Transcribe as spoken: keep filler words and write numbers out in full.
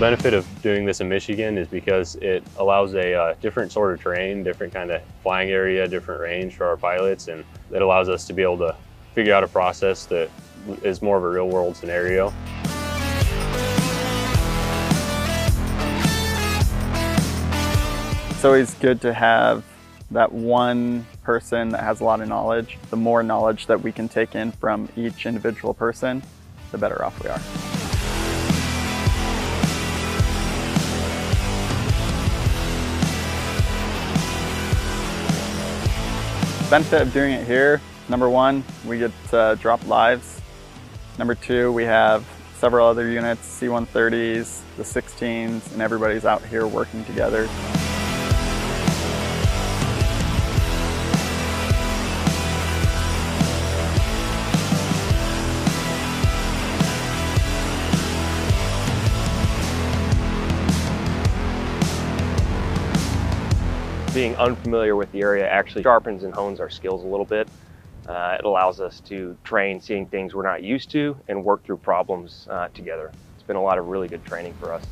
benefit of doing this in Michigan is because it allows a uh, different sort of terrain, different kind of flying area, different range for our pilots, and it allows us to be able to figure out a process that is more of a real world scenario. It's always good to have that one person that has a lot of knowledge. The more knowledge that we can take in from each individual person, the better off we are. The benefit of doing it here, number one, we get to drop lives. Number two, we have several other units, C one thirties, the sixteens, and everybody's out here working together. Being unfamiliar with the area actually sharpens and hones our skills a little bit. Uh, it allows us to train seeing things we're not used to and work through problems uh, together. It's been a lot of really good training for us.